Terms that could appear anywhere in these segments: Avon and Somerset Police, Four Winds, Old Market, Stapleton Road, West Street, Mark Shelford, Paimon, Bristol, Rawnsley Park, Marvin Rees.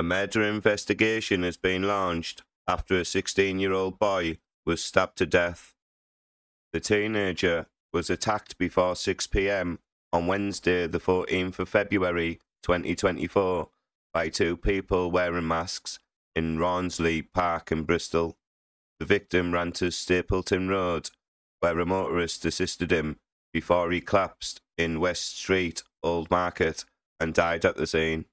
A murder investigation has been launched after a 16-year-old boy was stabbed to death. The teenager was attacked before 6 p.m. on Wednesday the 14th of February 2024 by two people wearing masks in Rawnsley Park in Bristol. The victim ran to Stapleton Road, where a motorist assisted him before he collapsed in West Street, Old Market, and died at the scene.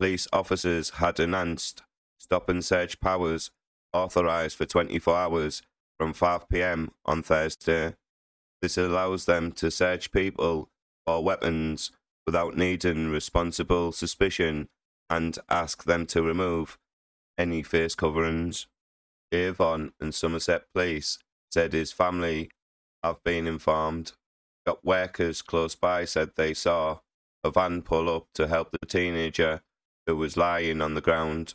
Police officers had enhanced stop and search powers authorised for 24 hours from 5 p.m. on Thursday. This allows them to search people or weapons without needing responsible suspicion and ask them to remove any face coverings. Avon and Somerset Police said his family have been informed. Shop workers close by said they saw a van pull up to help the teenager who was lying on the ground.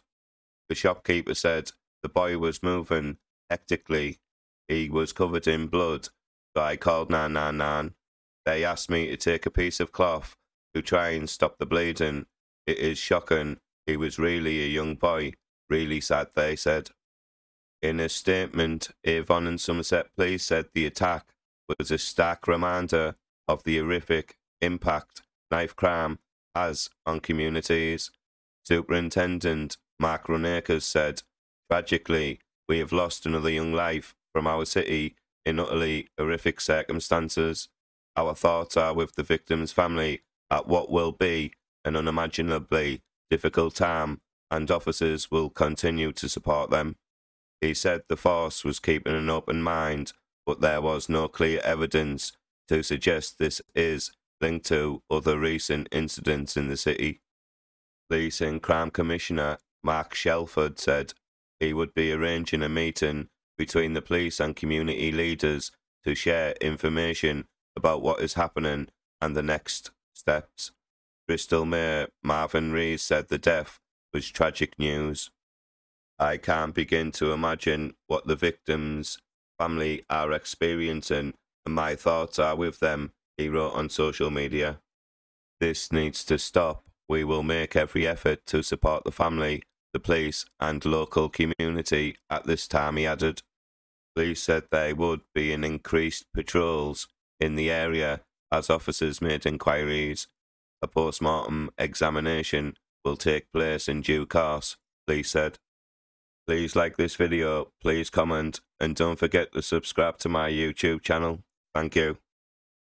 The shopkeeper said the boy was moving hectically. He was covered in blood, so I called 999. They asked me to take a piece of cloth to try and stop the bleeding. It is shocking. He was really a young boy. Really sad, they said. In a statement, Avon and Somerset Police said the attack was a stark reminder of the horrific impact knife crime has on communities. Superintendent Mark Shelford said, "Tragically, we have lost another young life from our city in utterly horrific circumstances. Our thoughts are with the victim's family at what will be an unimaginably difficult time, and officers will continue to support them." He said the force was keeping an open mind, but there was no clear evidence to suggest this is linked to other recent incidents in the city. Police and Crime Commissioner Mark Shelford said he would be arranging a meeting between the police and community leaders to share information about what is happening and the next steps. Bristol Mayor Marvin Rees said the death was tragic news. I can't begin to imagine what the victim's family are experiencing, and my thoughts are with them, he wrote on social media. This needs to stop. We will make every effort to support the family, the police and local community at this time, he added. Police said there would be an increased patrols in the area as officers made inquiries. A post-mortem examination will take place in due course, police said. Please like this video, please comment, and don't forget to subscribe to my YouTube channel. Thank you.